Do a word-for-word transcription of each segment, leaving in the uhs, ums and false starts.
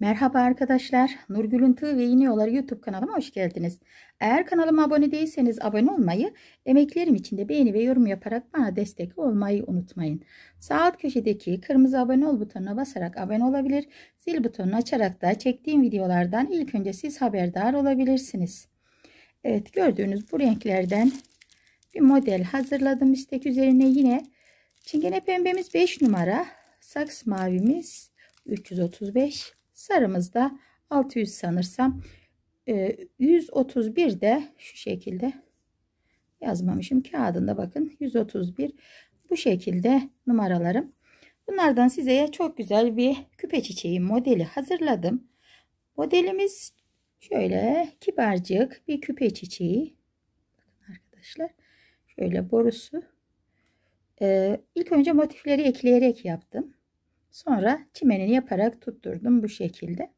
Merhaba arkadaşlar, Nurgül'ün Tığ ve İğneden Tığa Oyaları YouTube kanalıma hoş geldiniz. Eğer kanalıma abone değilseniz abone olmayı, emeklerim için de beğeni ve yorum yaparak bana destek olmayı unutmayın. Sağ alt köşedeki kırmızı abone ol butonuna basarak abone olabilir, zil butonunu açarak da çektiğim videolardan ilk önce siz haberdar olabilirsiniz. Evet, gördüğünüz bu renklerden bir model hazırladım. İstek üzerine yine çingene pembemiz beş numara, saks mavimiz üç yüz otuz beş, sarımız da altı yüz sanırsam. yüz otuz bir de şu şekilde, yazmamışım kağıdında, bakın yüz otuz bir, bu şekilde numaralarım. Bunlardan size çok güzel bir küpe çiçeği modeli hazırladım. Modelimiz şöyle kibarcık bir küpe çiçeği. Bakın arkadaşlar, şöyle borusu. Ee, ilk önce motifleri ekleyerek yaptım. Sonra çimenini yaparak tutturdum bu şekilde.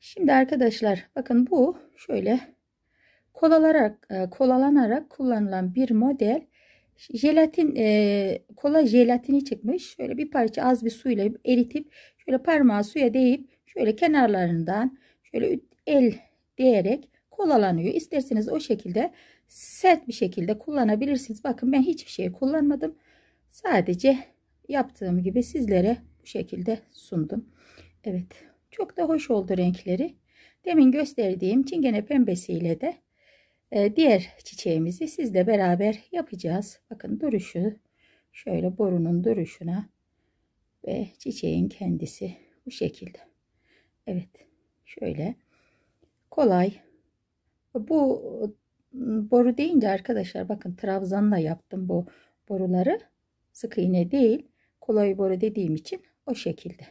Şimdi arkadaşlar bakın, bu şöyle kolalarak kolalanarak kullanılan bir model. Jelatin e, kola jelatini çıkmış. Şöyle bir parça az bir suyla eritip şöyle parmağı suya değip şöyle kenarlarından şöyle el değerek kolalanıyor. İsterseniz o şekilde sert bir şekilde kullanabilirsiniz. Bakın ben hiçbir şey kullanmadım. Sadece yaptığım gibi sizlere bu şekilde sundum. Evet, çok da hoş oldu renkleri. Demin gösterdiğim çingene pembesiyle de e, diğer çiçeğimizi sizle beraber yapacağız. Bakın duruşu, şöyle borunun duruşuna ve çiçeğin kendisi bu şekilde. Evet, şöyle kolay. Bu boru deyince arkadaşlar bakın, trabzanla yaptım bu boruları. Sık iğne değil, kolay boru dediğim için o şekilde.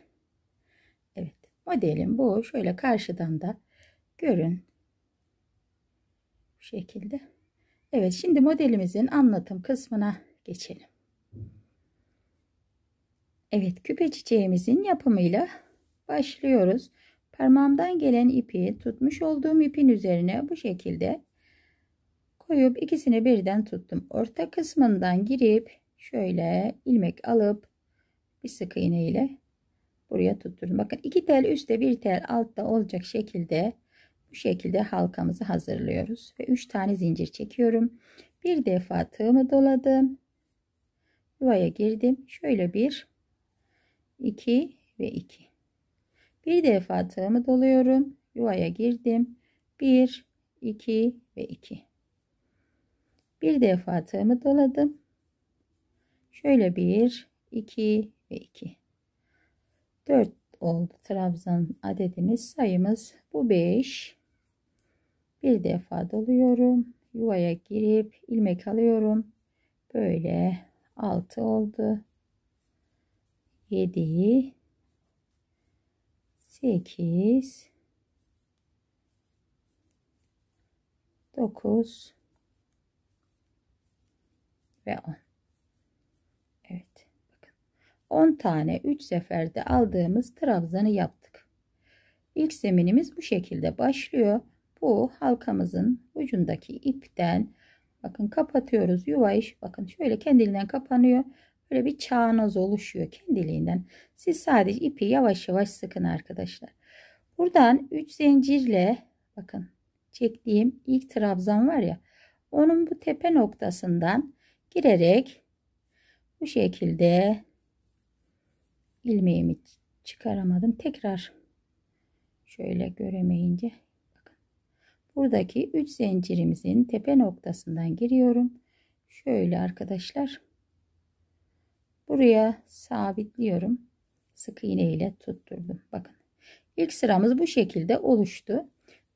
Evet, modelim bu. Şöyle karşıdan da görün bu şekilde. Evet, şimdi modelimizin anlatım kısmına geçelim. Evet, küpe çiçeğimizin yapımıyla başlıyoruz. Parmağımdan gelen ipi tutmuş olduğum ipin üzerine bu şekilde koyup ikisini birden tuttum. Orta kısmından girip şöyle ilmek alıp bir sık iğne ile buraya tutturdum. Bakın iki tel üstte bir tel altta olacak şekilde bu şekilde halkamızı hazırlıyoruz ve üç tane zincir çekiyorum. Bir defa tığımı doladım, yuvaya girdim, şöyle bir iki ve iki. Bir defa tığımı doluyorum, yuvaya girdim, bir iki ve iki. Bir defa tığımı doladım, şöyle bir iki ve iki. dört oldu trabzan adedimiz, sayımız bu beş. Bir defa doluyorum, yuvaya girip ilmek alıyorum, böyle altı oldu, yedi, sekiz, dokuz ve on. Evet, bakın on tane üç seferde aldığımız trabzanı yaptık. İlk zeminimiz bu şekilde başlıyor. Bu halkamızın ucundaki ipten bakın kapatıyoruz yuvayı. Bakın şöyle kendiliğinden kapanıyor. Böyle bir çağnoz oluşuyor kendiliğinden. Siz sadece ipi yavaş yavaş sıkın arkadaşlar. Buradan üç zincirle bakın çektiğim ilk trabzan var ya, onun bu tepe noktasından girerek bu şekilde ilmeğimi çıkaramadım. Tekrar şöyle göremeyince bakın. Buradaki üç zincirimizin tepe noktasından giriyorum. Şöyle arkadaşlar. Buraya sabitliyorum. Sık iğne ile tutturdum. Bakın. İlk sıramız bu şekilde oluştu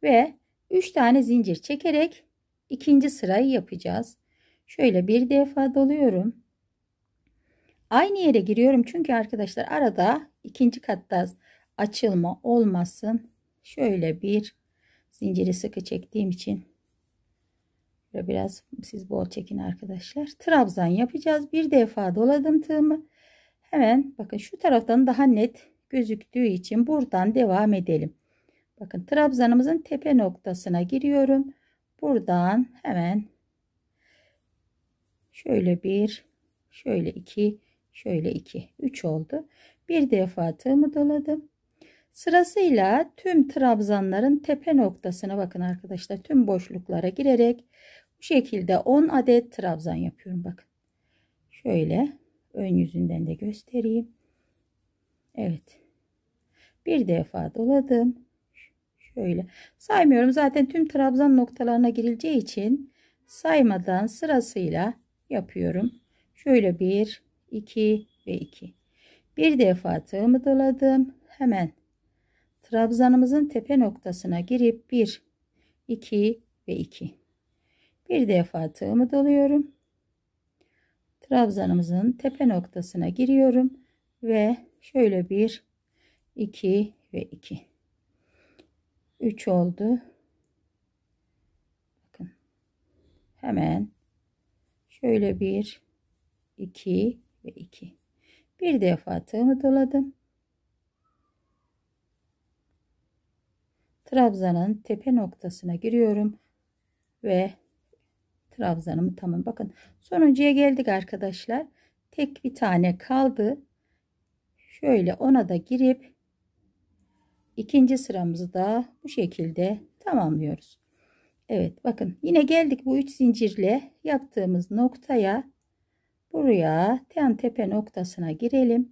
ve üç tane zincir çekerek ikinci sırayı yapacağız. Şöyle bir defa doluyorum. Aynı yere giriyorum çünkü arkadaşlar arada ikinci katta açılma olmasın. Şöyle bir zinciri sıkı çektiğim için biraz siz bol çekin arkadaşlar. Trabzan yapacağız. Bir defa doladım tığımı. Hemen bakın şu taraftan daha net gözüktüğü için buradan devam edelim. Bakın trabzanımızın tepe noktasına giriyorum. Buradan hemen şöyle bir, şöyle iki, şöyle iki, üç oldu. Bir defa tığımı doladım. Sırasıyla tüm trabzanların tepe noktasına bakın arkadaşlar. Tüm boşluklara girerek bu şekilde on adet trabzan yapıyorum. Bakın. Şöyle ön yüzünden de göstereyim. Evet. Bir defa doladım. Şöyle. Saymıyorum. Zaten tüm trabzan noktalarına girileceği için saymadan sırasıyla yapıyorum. Şöyle bir, iki ve iki. Bir defa tığımı doladım. Hemen trabzanımızın tepe noktasına girip bir, iki ve iki. Bir defa tığımı doluyorum. Trabzanımızın tepe noktasına giriyorum ve şöyle bir, iki ve iki. üç oldu. Bakın. Hemen şöyle bir, iki ve iki. Bir defa tığımı doladım. Trabzanın tepe noktasına giriyorum ve trabzanımı tamam. Bakın sonuncuya geldik arkadaşlar. Tek bir tane kaldı. Şöyle ona da girip ikinci sıramızı da bu şekilde tamamlıyoruz. Evet bakın yine geldik bu üç zincirle yaptığımız noktaya. Buraya ten tepe noktasına girelim.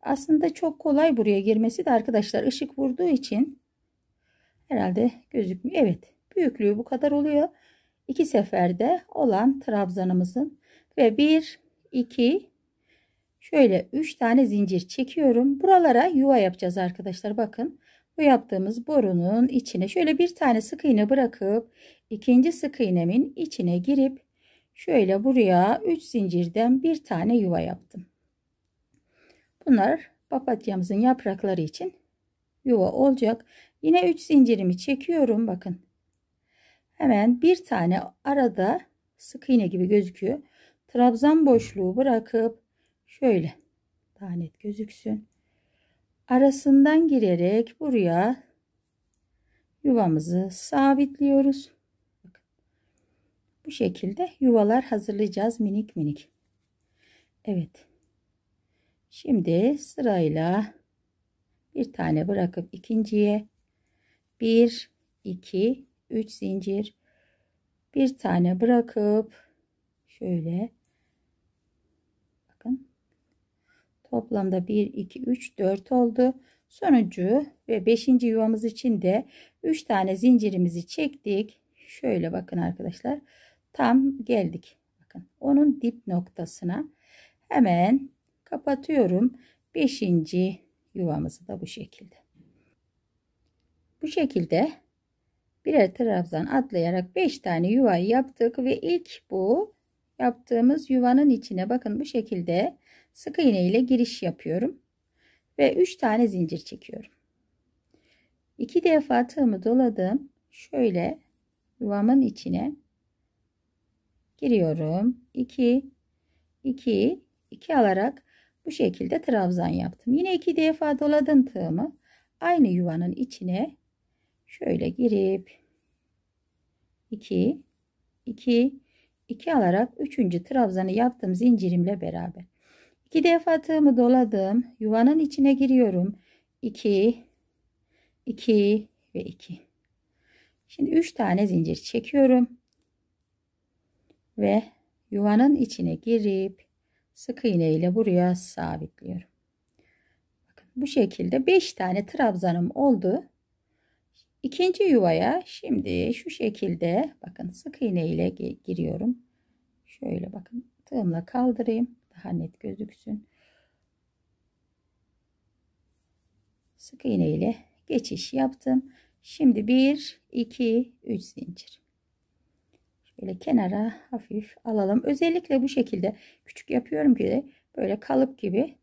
Aslında çok kolay buraya girmesi de arkadaşlar, ışık vurduğu için herhalde gözükmüyor. Evet, büyüklüğü bu kadar oluyor. İki seferde olan trabzanımızın ve bir, iki, şöyle üç tane zincir çekiyorum. Buralara yuva yapacağız arkadaşlar. Bakın bu yaptığımız borunun içine şöyle bir tane sık iğne bırakıp ikinci sık iğnemin içine girip şöyle buraya üç zincirden bir tane yuva yaptım. Bunlar papatyamızın yaprakları için yuva olacak. Yine üç zincirimi çekiyorum. Bakın hemen bir tane arada sık iğne gibi gözüküyor. Trabzan boşluğu bırakıp şöyle daha net gözüksün. Arasından girerek buraya yuvamızı sabitliyoruz. Bu şekilde yuvalar hazırlayacağız minik minik. Evet. Şimdi sırayla bir tane bırakıp ikinciye bir, iki, üç zincir, bir tane bırakıp şöyle bakın toplamda bir, iki, üç, dört oldu. Sonuncu ve beşinci yuvamız için de üç tane zincirimizi çektik. Şöyle bakın arkadaşlar. Tam geldik. Bakın onun dip noktasına hemen kapatıyorum. Beşinci yuvamızı da bu şekilde. Bu şekilde birer trabzan atlayarak beş tane yuva yaptık ve ilk bu yaptığımız yuvanın içine bakın bu şekilde sık iğne ile giriş yapıyorum ve üç tane zincir çekiyorum. iki defa tığımı doladım. Şöyle yuvamın içine giriyorum. iki, iki, iki alarak bu şekilde trabzan yaptım. Yine iki defa doladım tığımı. Aynı yuvanın içine şöyle girip iki, iki, iki alarak üçüncü trabzanı yaptım zincirimle beraber. iki defa tığımı doladım. Yuvanın içine giriyorum. iki, iki ve iki. Şimdi üç tane zincir çekiyorum. Ve yuvanın içine girip sık iğne ile buraya sabitliyorum. Bakın bu şekilde beş tane trabzanım oldu. İkinci yuvaya şimdi şu şekilde bakın sık iğne ile giriyorum. Şöyle bakın tığımla kaldırayım daha net gözüksün. Sık iğne ile geçiş yaptım. Şimdi bir, iki, üç zincir. Böyle kenara hafif alalım. Özellikle bu şekilde küçük yapıyorum ki böyle kalıp gibi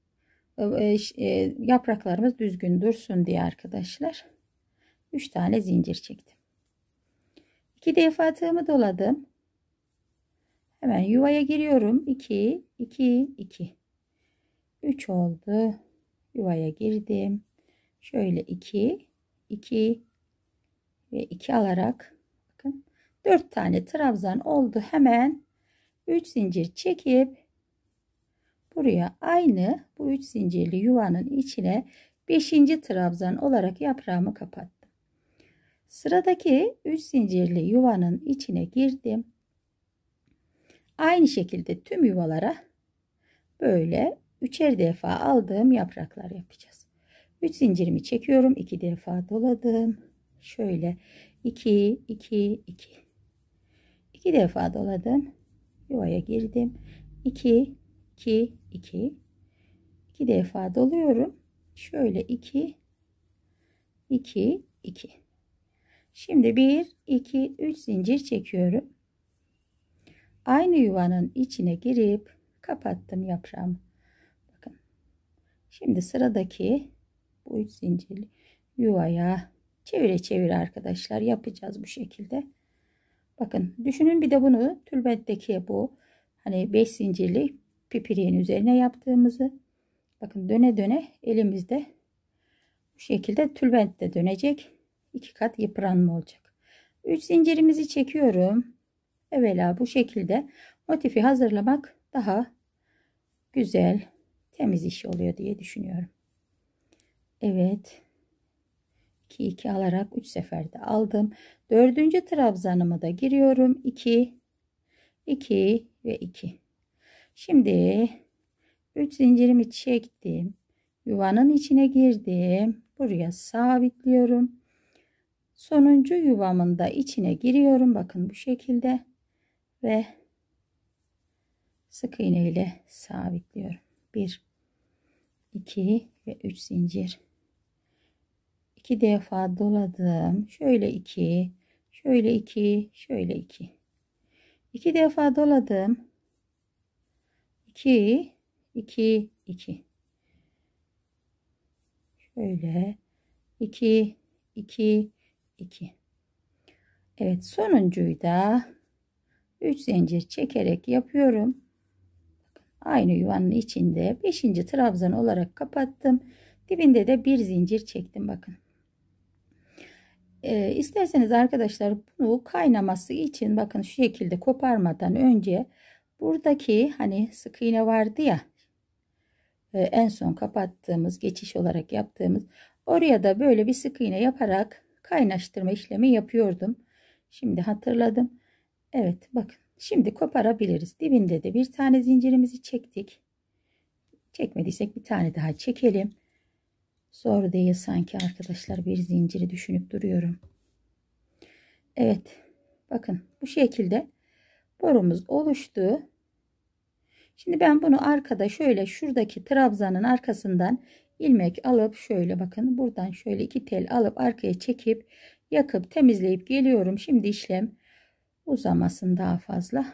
yapraklarımız düzgün dursun diye arkadaşlar. üç tane zincir çektim. iki defa tığımı doladım. Hemen yuvaya giriyorum. iki, iki, iki. üç oldu. Yuvaya girdim. Şöyle iki, iki ve iki alarak bakın. dört tane trabzan oldu. Hemen üç zincir çekip buraya aynı bu üç zincirli yuvanın içine beşinci trabzan olarak yaprağımı kapattım. Sıradaki üç zincirli yuvanın içine girdim. Aynı şekilde tüm yuvalara böyle üçer defa aldığım yapraklar yapacağız. üç zincirimi çekiyorum. iki defa doladım. Şöyle iki iki iki. iki defa doladım. Yuvaya girdim. iki iki iki. iki defa doluyorum. Şöyle iki iki iki. Şimdi bir iki üç zincir çekiyorum. Aynı yuvanın içine girip kapattım yaprağımı. Bakın. Şimdi sıradaki bu üç zincirli yuvaya çevire çevire arkadaşlar yapacağız bu şekilde. Bakın düşünün, bir de bunu tülbentteki bu hani beş zincirli pipiriğin üzerine yaptığımızı. Bakın döne döne elimizde bu şekilde tülbentte dönecek. iki kat yıpranma olacak. üç zincirimizi çekiyorum. Evvela bu şekilde motifi hazırlamak daha güzel, temiz iş oluyor diye düşünüyorum. Evet. iki iki alarak üç seferde aldım. dördüncü trabzanımı da giriyorum. iki iki ve iki. Şimdi üç zincirimi çektim. Yuvanın içine girdim. Buraya sabitliyorum. Sonuncu yuvamın da içine giriyorum. Bakın bu şekilde ve sık iğne ile sabitliyorum. bir iki ve üç zincir. iki defa doladım. Şöyle iki, şöyle iki, şöyle iki. iki defa doladım. iki iki iki. Şöyle iki iki iki. Evet, sonuncuyu da üç zincir çekerek yapıyorum. Aynı yuvanın içinde beşinci trabzan olarak kapattım. Dibinde de bir zincir çektim bakın. Ee, isterseniz arkadaşlar bunu kaynaması için bakın şu şekilde koparmadan önce buradaki hani sık iğne vardı ya, e, en son kapattığımız geçiş olarak yaptığımız, oraya da böyle bir sık iğne yaparak kaynaştırma işlemi yapıyordum. Şimdi hatırladım. Evet bakın şimdi koparabiliriz. Dibinde de bir tane zincirimizi çektik. Çekmediysek bir tane daha çekelim. Zor değil sanki arkadaşlar, bir zinciri düşünüp duruyorum. Evet bakın bu şekilde borumuz oluştu. Şimdi ben bunu arkada şöyle şuradaki trabzanın arkasından ilmek alıp şöyle bakın buradan şöyle iki tel alıp arkaya çekip yakıp temizleyip geliyorum. Şimdi işlem uzamasın daha fazla.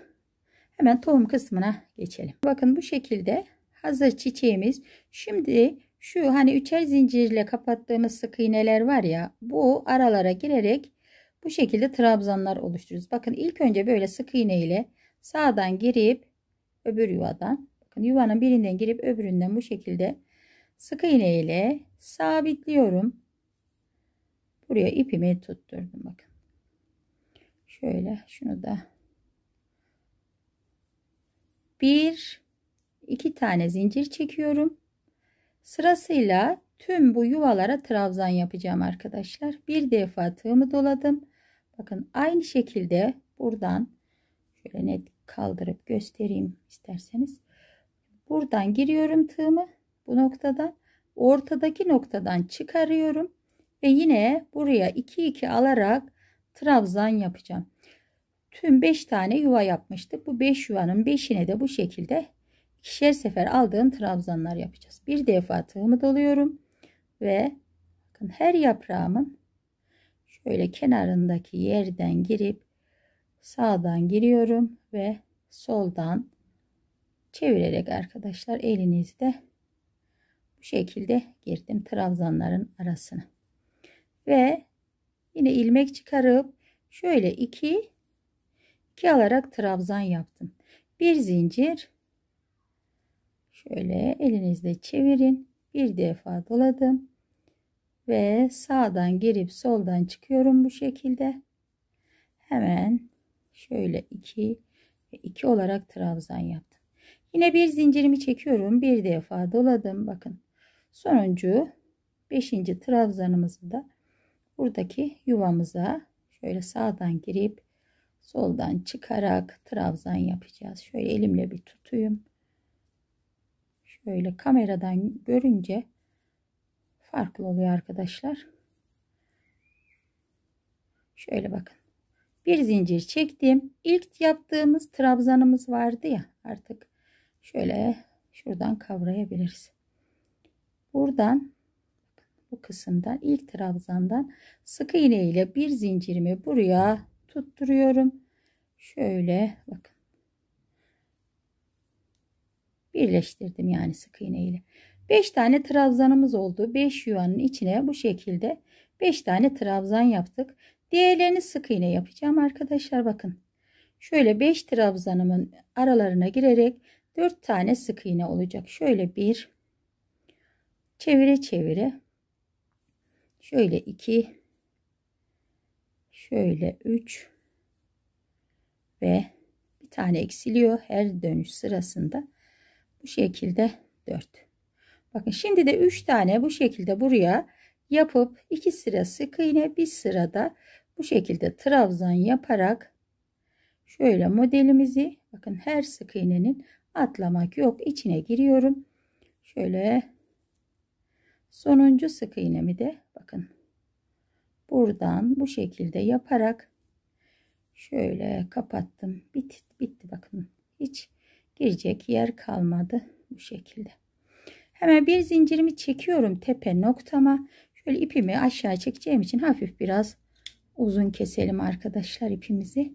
Hemen tohum kısmına geçelim. Bakın bu şekilde hazır çiçeğimiz. Şimdi şu hani üçer zincirle kapattığımız sık iğneler var ya, bu aralara girerek bu şekilde trabzanlar oluştururuz. Bakın ilk önce böyle sık iğne ile sağdan girip öbür yuvadan, bakın yuvanın birinden girip öbüründen bu şekilde sık iğne ile sabitliyorum. Buraya ipimi tutturdum bakın. Şöyle şunu da bir iki tane zincir çekiyorum. Sırasıyla tüm bu yuvalara trabzan yapacağım arkadaşlar. Bir defa tığımı doladım. Bakın aynı şekilde buradan şöyle net kaldırıp göstereyim isterseniz. Buradan giriyorum tığımı, bu noktada ortadaki noktadan çıkarıyorum ve yine buraya iki iki alarak trabzan yapacağım. Tüm beş tane yuva yapmıştık. Bu beş yuvanın beşine de bu şekilde ikişer sefer aldığım trabzanlar yapacağız. Bir defa tığımı doluyorum ve bakın her yaprağımın şöyle kenarındaki yerden girip sağdan giriyorum ve soldan çevirerek arkadaşlar elinizde bu şekilde girdim trabzanların arasına. Ve yine ilmek çıkarıp şöyle iki iki alarak trabzan yaptım. Bir zincir. Şöyle elinizle çevirin. Bir defa doladım. Ve sağdan girip soldan çıkıyorum bu şekilde. Hemen şöyle iki ve iki olarak trabzan yaptım. Yine bir zincirimi çekiyorum. Bir defa doladım. Bakın sonuncu beşinci trabzanımızı da buradaki yuvamıza şöyle sağdan girip soldan çıkarak trabzan yapacağız. Şöyle elimle bir tutayım. Şöyle kameradan görünce farklı oluyor arkadaşlar. Şöyle bakın. Bir zincir çektim. İlk yaptığımız trabzanımız vardı ya, artık şöyle şuradan kavrayabiliriz. Buradan bu kısımdan, ilk trabzandan sık iğne ile bir zincirimi buraya tutturuyorum. Şöyle bakın. Birleştirdim yani sık iğne ile. beş tane trabzanımız oldu. beş yuvanın içine bu şekilde beş tane trabzan yaptık. Diğerlerini sık iğne yapacağım arkadaşlar, bakın. Şöyle beş trabzanımın aralarına girerek dört tane sık iğne olacak. Şöyle bir çevire çevire. Şöyle iki. Şöyle üç. Ve bir tane eksiliyor her dönüş sırasında. Bu şekilde dört. Bakın şimdi de üç tane bu şekilde buraya yapıp iki sıra sık iğne, bir sırada bu şekilde trabzan yaparak şöyle modelimizi, bakın her sık iğnenin atlamak yok, içine giriyorum. Şöyle sonuncu sık iğnemi de bakın buradan bu şekilde yaparak şöyle kapattım. Bitti, bitti bakın, hiç girecek yer kalmadı bu şekilde. Hemen bir zincirimi çekiyorum tepe noktama. Şöyle ipimi aşağı çekeceğim için hafif biraz uzun keselim arkadaşlar ipimizi.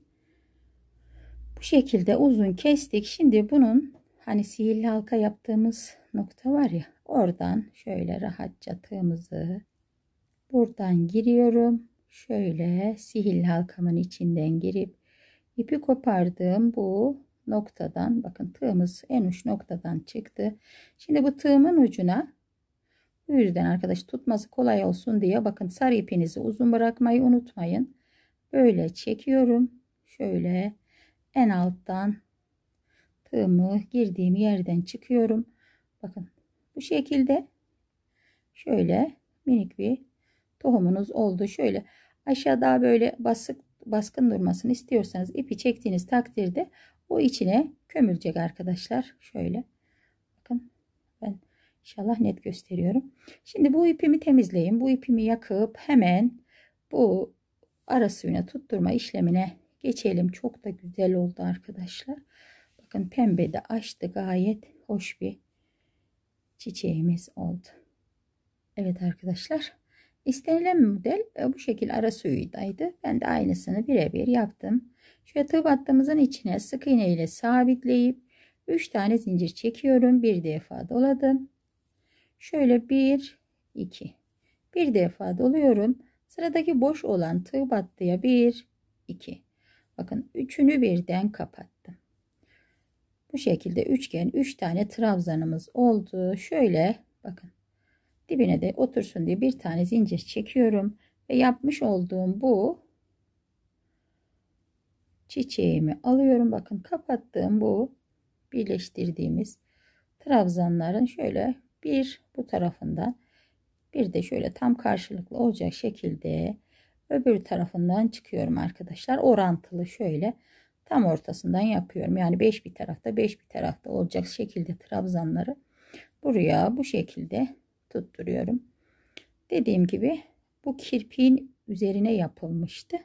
Bu şekilde uzun kestik. Şimdi bunun hani sihirli halka yaptığımız nokta var ya, oradan şöyle rahatça tığımızı buradan giriyorum. Şöyle sihirli halkamın içinden girip ipi kopardığım bu noktadan, bakın tığımız en uç noktadan çıktı. Şimdi bu tığımın ucuna, bu yüzden arkadaş tutması kolay olsun diye bakın sarı ipinizi uzun bırakmayı unutmayın. Böyle çekiyorum. Şöyle en alttan tığımı girdiğim yerden çıkıyorum. Bakın bu şekilde şöyle minik bir tohumunuz oldu. Şöyle aşağıda böyle basık baskın durmasını istiyorsanız ipi çektiğiniz takdirde o içine kömülecek arkadaşlar. Şöyle bakın, ben inşallah net gösteriyorum. Şimdi bu ipimi temizleyeyim. Bu ipimi yakıp hemen bu ara suyuna tutturma işlemine geçelim. Çok da güzel oldu arkadaşlar. Bakın pembe de açtı, gayet hoş bir çiçeğimiz oldu. Evet arkadaşlar, istenilen model bu şekil ara suyudaydı. Ben de aynısını birebir yaptım. Şöyle tığ battığımızın içine sık iğne ile sabitleyip üç tane zincir çekiyorum. Bir defa doladım. Şöyle bir, iki. Bir defa doluyorum. Sıradaki boş olan tığ battıya bir, iki. Bakın üçünü birden kapattım. Bu şekilde üçgen üç tane trabzanımız oldu. Şöyle bakın. Dibine de otursun diye bir tane zincir çekiyorum ve yapmış olduğum bu çiçeğimi alıyorum. Bakın kapattığım bu birleştirdiğimiz trabzanların şöyle bir bu tarafından, bir de şöyle tam karşılıklı olacak şekilde öbür tarafından çıkıyorum arkadaşlar. Orantılı şöyle tam ortasından yapıyorum. Yani beş bir tarafta, beş bir tarafta olacak şekilde trabzanları buraya bu şekilde tutturuyorum. Dediğim gibi bu kirpiğin üzerine yapılmıştı.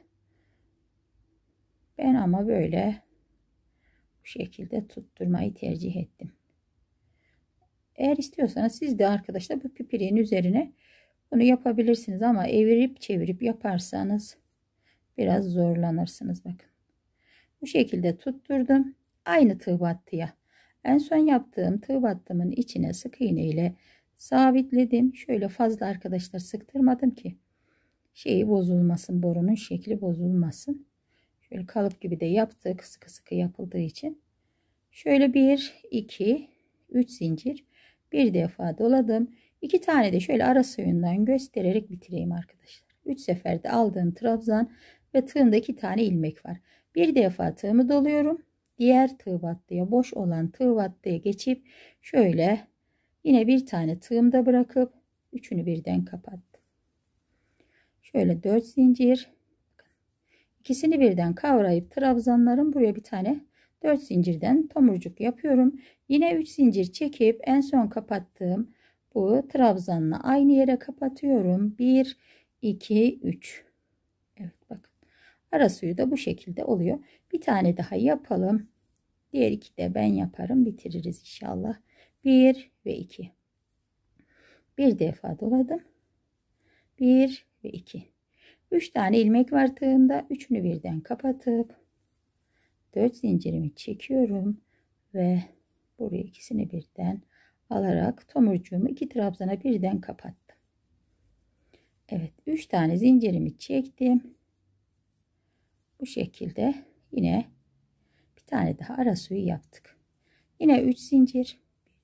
Ben ama böyle bu şekilde tutturmayı tercih ettim. Eğer istiyorsanız siz de arkadaşlar bu pipireğin üzerine bunu yapabilirsiniz ama evirip çevirip yaparsanız biraz zorlanırsınız. Bakın bu şekilde tutturdum. Aynı tığ battıya, en son yaptığım tığ battımın içine sık iğne ile sabitledim. Şöyle fazla arkadaşlar sıktırmadım ki şeyi bozulmasın, borunun şekli bozulmasın. Şöyle kalıp gibi de yaptık, sıkı sıkı yapıldığı için. Şöyle bir, iki, üç zincir. Bir defa doladım. İki tane de şöyle ara suyundan göstererek bitireyim arkadaşlar. Üç seferde aldığım trabzan ve tığımda iki tane ilmek var. Bir defa tığımı doluyorum. Diğer tığ battıya, boş olan tığ battıya geçip şöyle yine bir tane tığımda bırakıp Üçünü birden kapattım. Şöyle dört zincir. İkisini birden kavrayıp trabzanların buraya bir tane dört zincirden tomurcuk yapıyorum. Yine üç zincir çekip en son kapattığım bu trabzanla aynı yere kapatıyorum. bir iki üç. Evet bakın. Ara suyu da bu şekilde oluyor. Bir tane daha yapalım. Diğer iki de ben yaparım. Bitiririz inşallah. bir ve iki. Bir defa doladım. bir ve iki. üç tane ilmek var tığımda. üçünü birden kapatıp dört zincirimi çekiyorum ve buraya ikisini birden alarak tomurcuğumu iki trabzana birden kapattım. Evet, üç tane zincirimi çektim. Bu şekilde yine bir tane daha ara suyu yaptık. Yine üç zincir,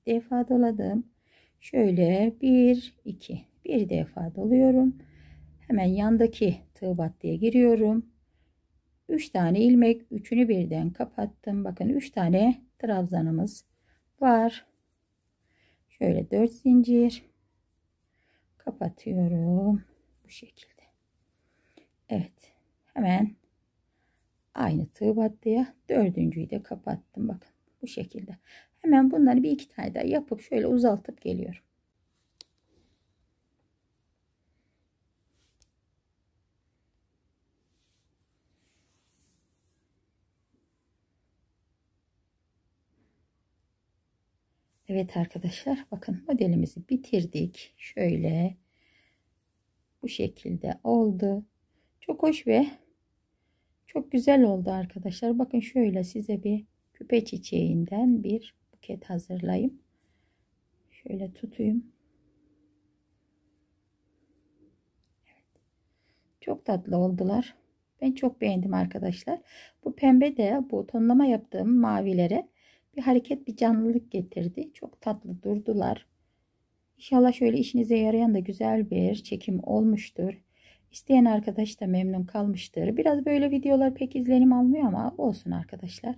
bir defa doladım. Şöyle bir iki, bir defa doluyorum. Hemen yandaki tığ battıya giriyorum. üç tane ilmek, üçünü birden kapattım. Bakın üç tane trabzanımız var. Şöyle dört zincir kapatıyorum bu şekilde. Evet, hemen aynı tığ battıya dördüncüyü de kapattım. Bakın bu şekilde. Hemen bunları bir iki tane daha yapıp şöyle uzaltıp geliyorum. Evet arkadaşlar, bakın modelimizi bitirdik. Şöyle bu şekilde oldu. Çok hoş ve çok güzel oldu arkadaşlar. Bakın şöyle size bir küpe çiçeğinden bir buket hazırlayayım. Şöyle tutayım. Evet. Çok tatlı oldular. Ben çok beğendim arkadaşlar. Bu pembe de bu tonlama yaptığım mavilere bir hareket, bir canlılık getirdi. Çok tatlı durdular. İnşallah şöyle işinize yarayan da güzel bir çekim olmuştur. İsteyen arkadaş da memnun kalmıştır. Biraz böyle videolar pek izlenim almıyor ama olsun arkadaşlar.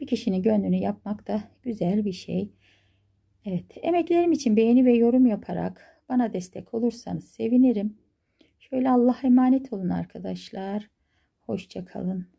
Bir kişinin gönlünü yapmak da güzel bir şey. Evet, emeklerim için beğeni ve yorum yaparak bana destek olursanız sevinirim. Şöyle Allah'a emanet olun arkadaşlar. Hoşça kalın.